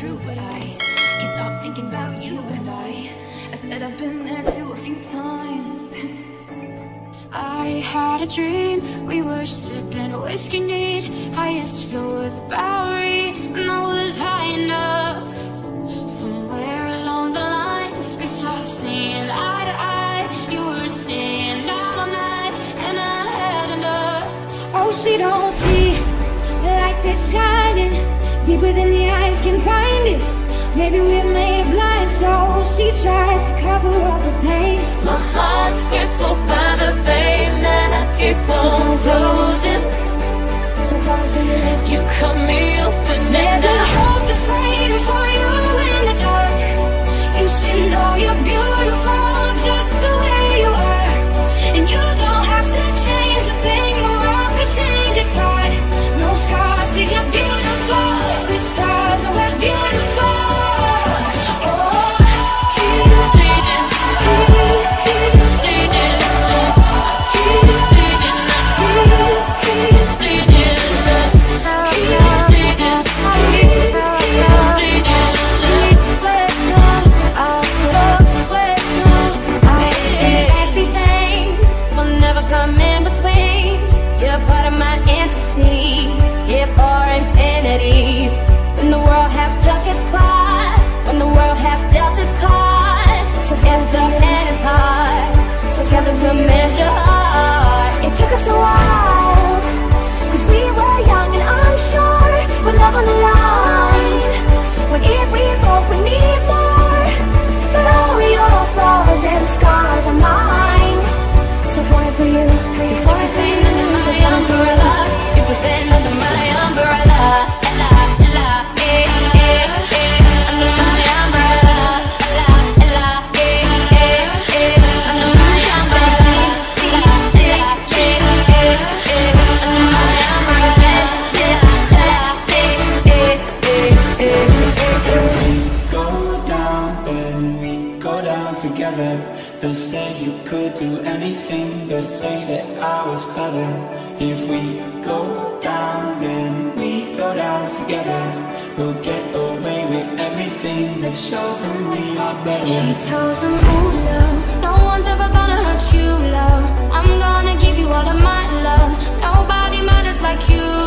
true, but I can't stop thinking about you. And I said I've been there too a few times. I had a dream, we were sipping whiskey neat, highest floor of the Bowery, and I was high enough. Somewhere along the lines, we stopped seeing eye to eye. You were staying out all night, and I had enough. Oh, she don't see the light that's shining deeper than the eyes can find it. Maybe we're made of blind, so she tries to cover up her pain. My heart's crippled by the vein that I keep on losing. You cut me open. There's a hope that's waiting for you in the dark. You should know you're beautiful just the way you are, and you don't have to change a thing. The world could change its heart. No scars, see you're beautiful. The stars are wet, beautiful.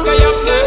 Stay up there.